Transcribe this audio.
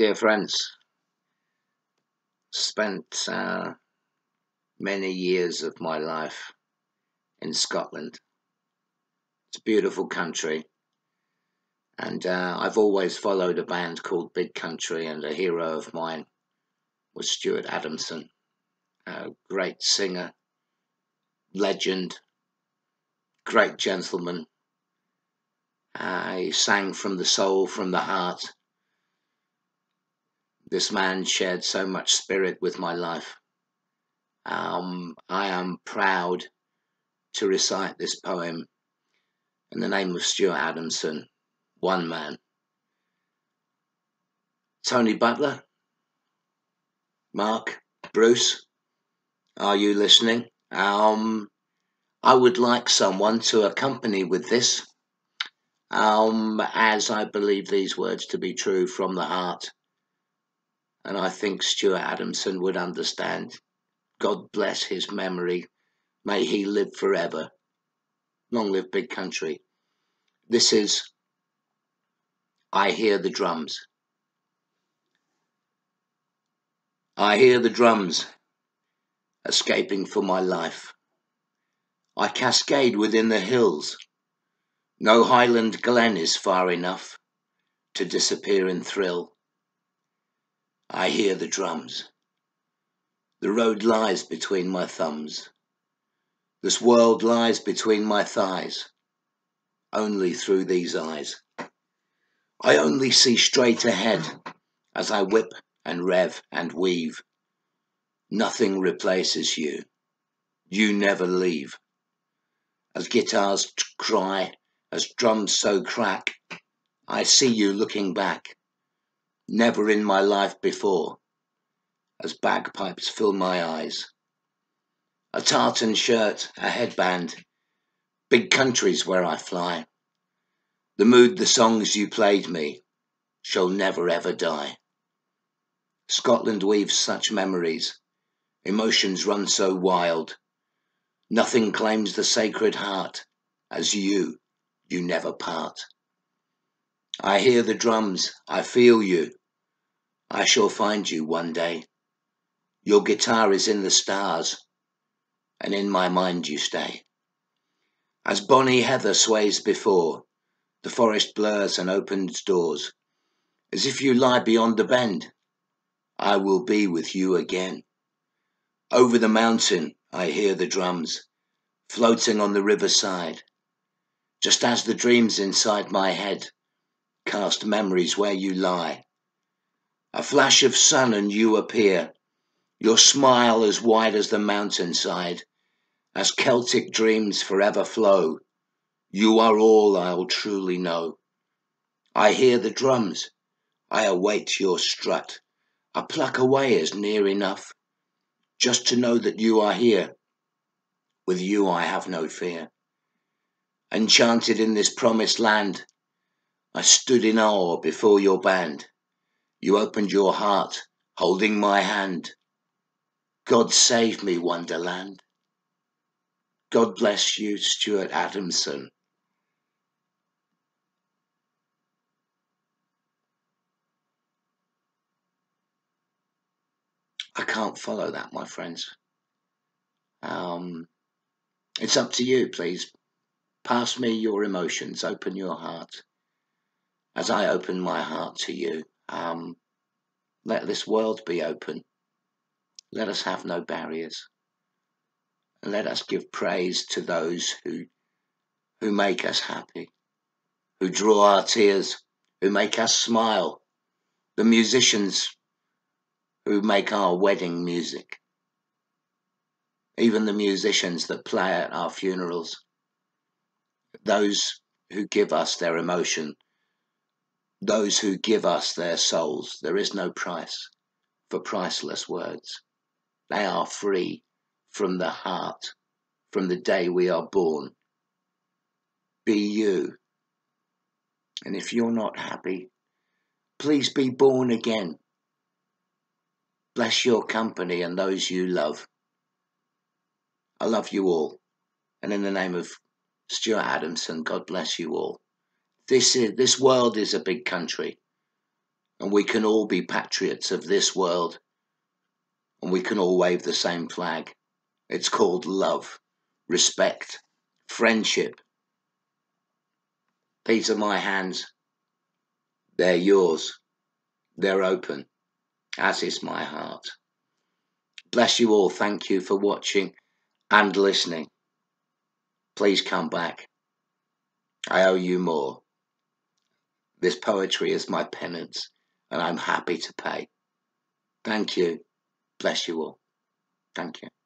dear friends, spent many years of my life in Scotland. It's a beautiful country, and I've always followed a band called Big Country, and a hero of mine was Stuart Adamson, a great singer, legend, great gentleman. He sang from the soul, from the heart. This man shared so much spirit with my life. I am proud to recite this poem in the name of Stuart Adamson, One Man. Tony Butler, Mark, Bruce, are you listening? I would like someone to accompany with this, as I believe these words to be true from the heart. And I think Stuart Adamson would understand. God bless his memory. May he live forever. Long live Big Country. This is I Hear the Drums. I hear the drums escaping for my life. I cascade within the hills. No highland glen is far enough to disappear in thrill. I hear the drums. The road lies between my thumbs. This world lies between my thighs. Only through these eyes. I only see straight ahead as I whip and rev and weave. Nothing replaces you. You never leave. As guitars cry, as drums so crack, I see you looking back. Never in my life before, as bagpipes fill my eyes. A tartan shirt, a headband, Big Country's where I fly. The mood, the songs you played me shall never ever die. Scotland weaves such memories, emotions run so wild. Nothing claims the sacred heart as you never part. I hear the drums, I feel you. I shall find you one day. Your guitar is in the stars, and in my mind you stay. As bonny heather sways before, the forest blurs and opens doors. As if you lie beyond the bend, I will be with you again. Over the mountain I hear the drums, floating on the riverside. Just as the dreams inside my head cast memories where you lie. A flash of sun and you appear, your smile as wide as the mountainside. As Celtic dreams forever flow, you are all I'll truly know. I hear the drums, I await your strut. A pluck away is near enough, just to know that you are here. With you I have no fear. Enchanted in this promised land, I stood in awe before your band. You opened your heart, holding my hand. God save me, Wonderland. God bless you, Stuart Adamson. I can't follow that, my friends. It's up to you, please. Pass me your emotions. Open your heart. As I open my heart to you, let this world be open. Let us have no barriers. And let us give praise to those who make us happy, who draw our tears, who make us smile, the musicians who make our wedding music, even the musicians that play at our funerals, those who give us their emotion, those who give us their souls. There is no price for priceless words. They are free from the heart, from the day we are born. Be you. And if you're not happy, please be born again. Bless your company and those you love. I love you all. And in the name of Stuart Adamson, God bless you all. This world is a big country, and we can all be patriots of this world, and we can all wave the same flag. It's called love, respect, friendship. These are my hands. They're yours. They're open, as is my heart. Bless you all. Thank you for watching and listening. Please come back. I owe you more. This poetry is my penance, and I'm happy to pay. Thank you. Bless you all. Thank you.